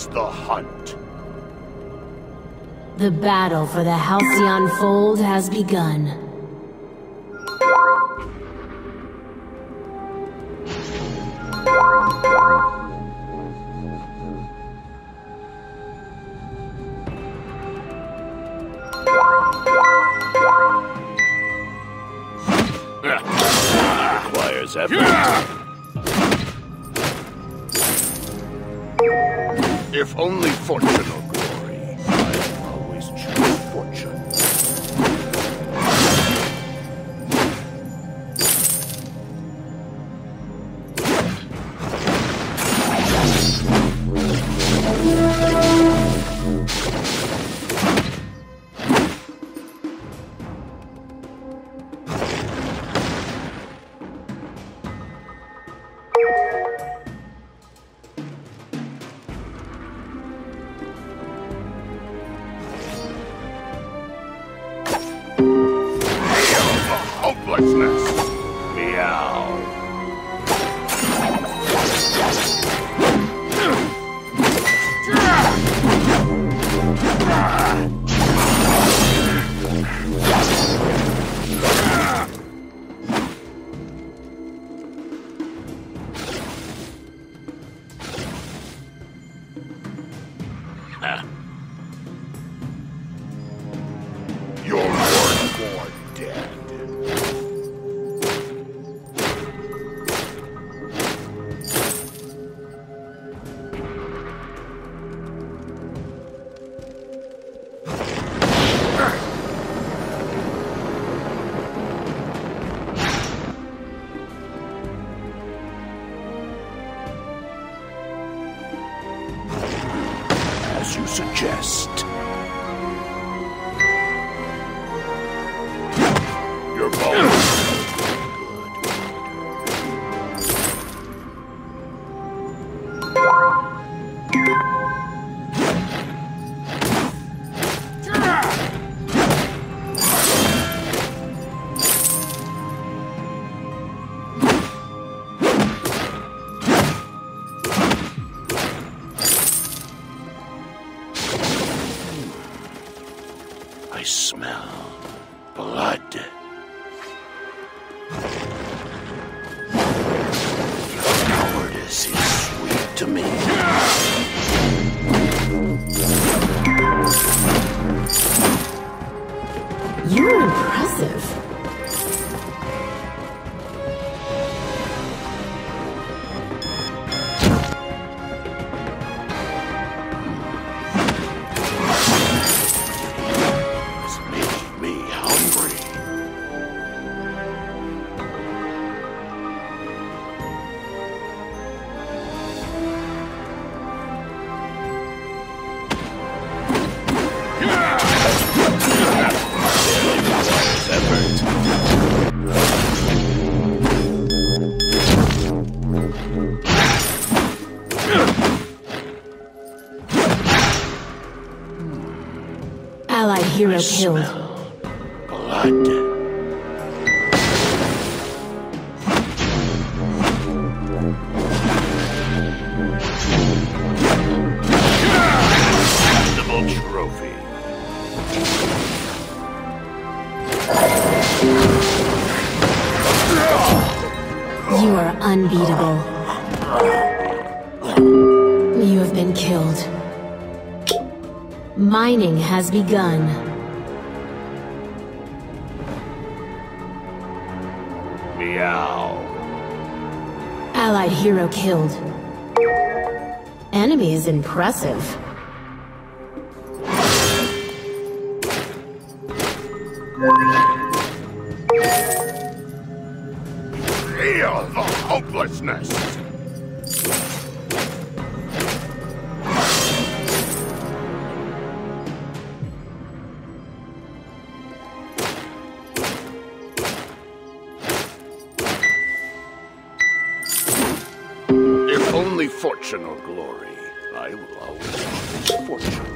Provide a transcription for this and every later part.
is the hunt. The battle for the Halcyon Fold has begun. Requires effort. If only fortune or glory, I will always choose fortune. You suggest. Your bow. I smell blood. Cowardice is sweet to me. You're impressive. Allied hero killed. Blood. You are unbeatable. You have been killed. Mining has begun. Meow. Allied hero killed. Enemy is impressive. Feel the hopelessness. If only fortune or glory, I will always choose fortune.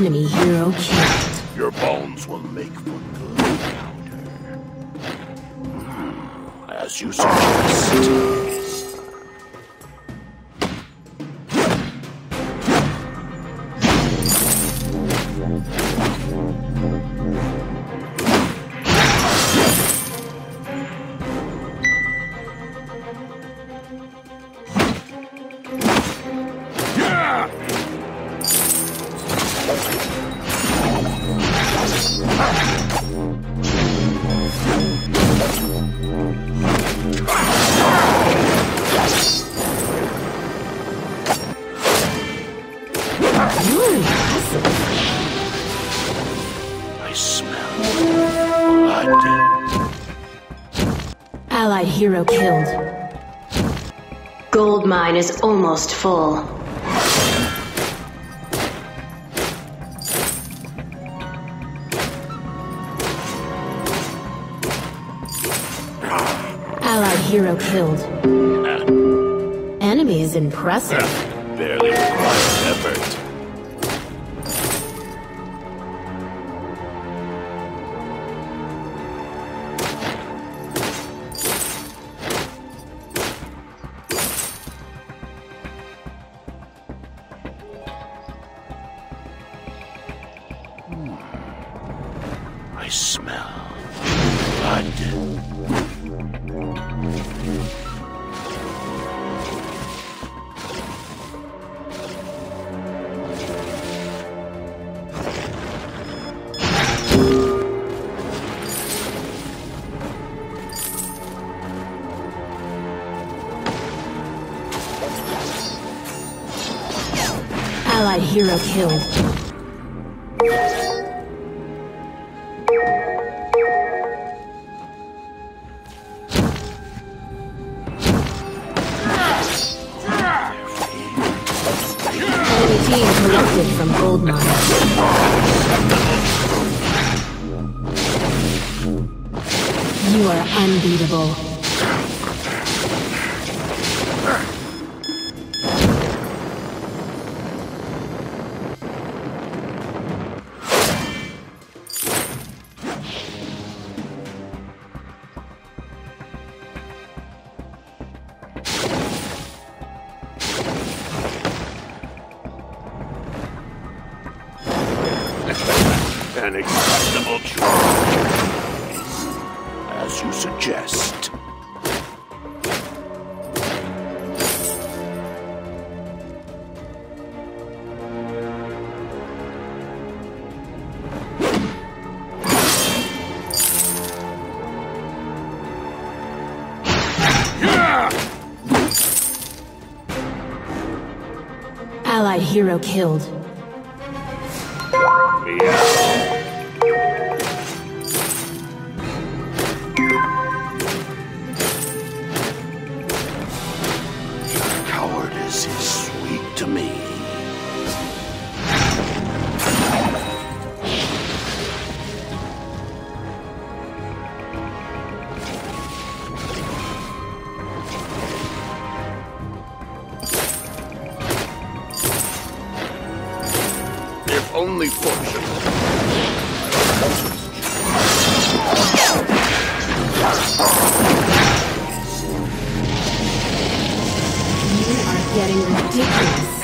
enemy hero killed. Your bones will make for good powder. As you suggest. I smell blood. Allied hero killed. Gold mine is almost full. Allied hero killed. Enemy is impressive. Barely requires effort. I smell blood. Allied hero killed. From gold mine. You are unbeatable. An acceptable choice, as you suggest. Allied hero killed. Yeah. This is sweet to me. If only fortune. Getting ridiculous.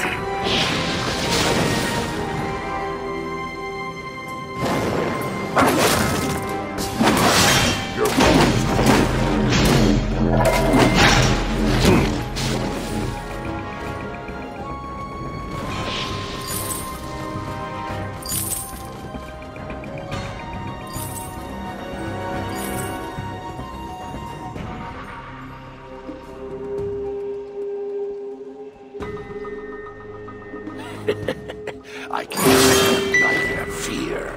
I can't ignite their fear.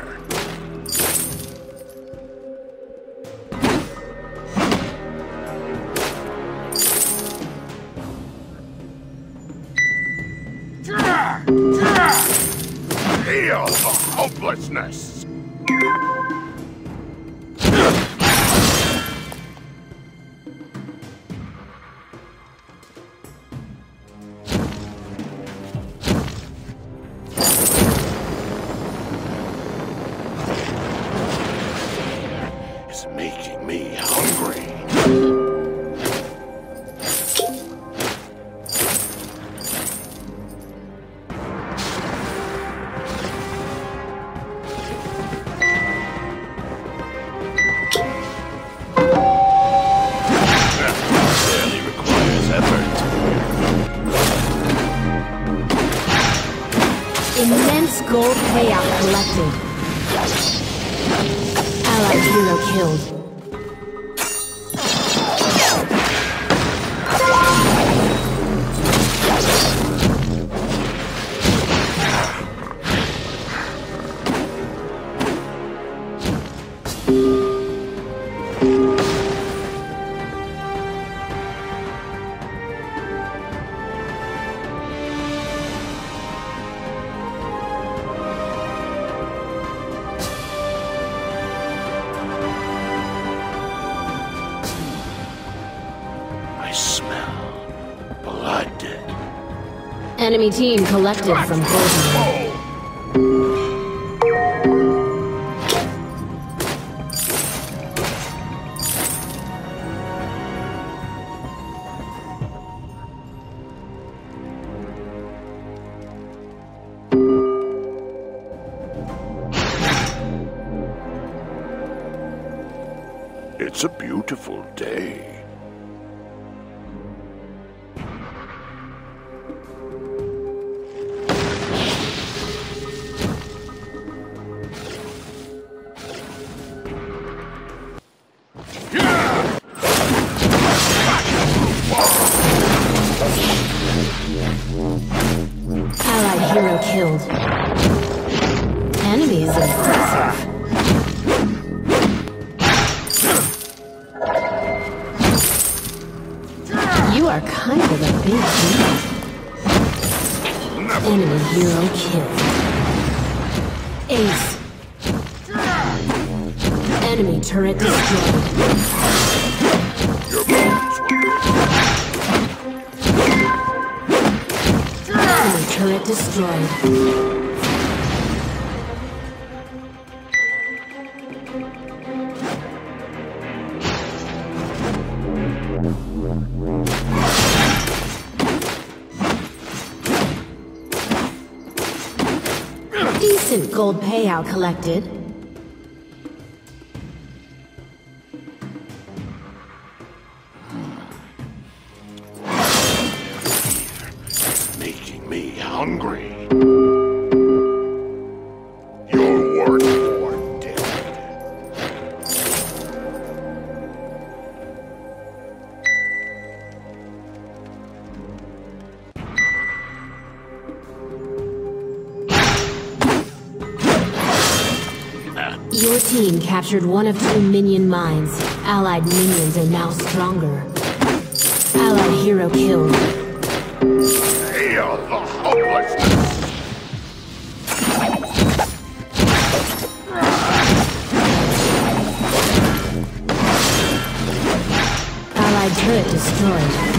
Hail the hopelessness! making me hungry. Immense gold payout collected. Ally hero killed. Enemy team collected from Golden. It's a beautiful day. Killed. Enemies impressive. You are kind of a big deal. Enemy hero killed. Ace. Enemy turret destroyed. Turret destroyed. Decent gold payout collected. Hungry. Your work for dead. Your team captured one of two minion mines. Allied minions are now stronger. Allied hero killed. Hail the hopelessness! Allied turret destroyed.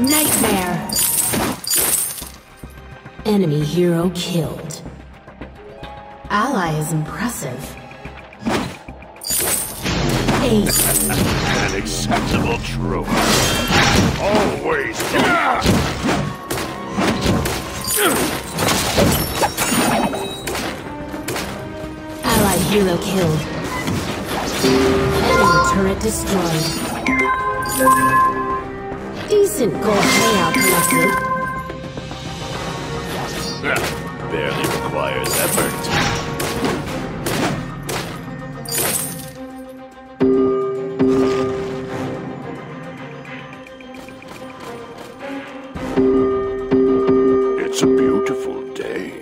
Nightmare. Enemy hero killed. Ally is impressive. Ace. An acceptable trope. Always. Ally hero killed. Enemy turret destroyed. Decent gold payout collected. Barely requires effort. It's a beautiful day.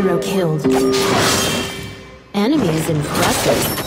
Allied hero killed. Enemy is impressive.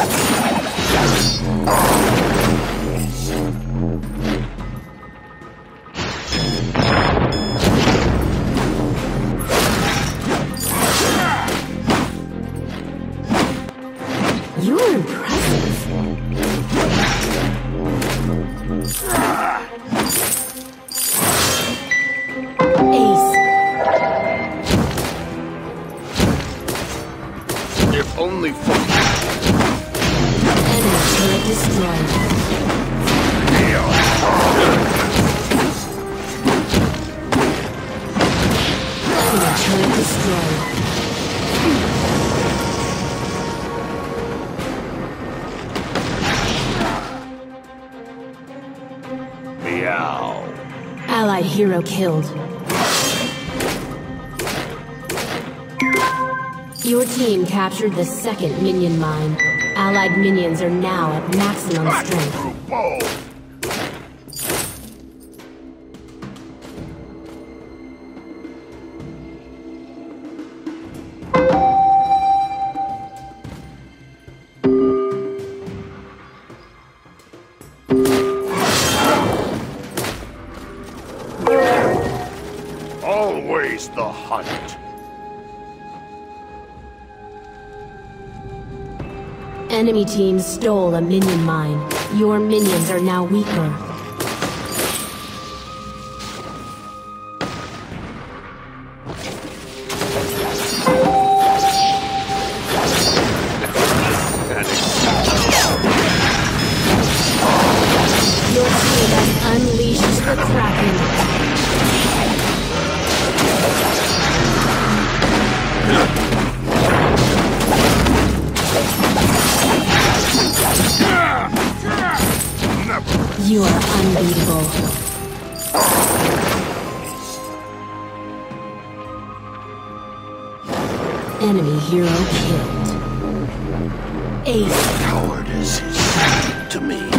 Allied hero killed. Your team captured the second minion mine. Allied minions are now at maximum strength. Enemy team stole a minion mine. Your minions are now weaker. Your team has unleashed the Kraken. You are unbeatable. Enemy hero killed. Ace. Cowardice is to me.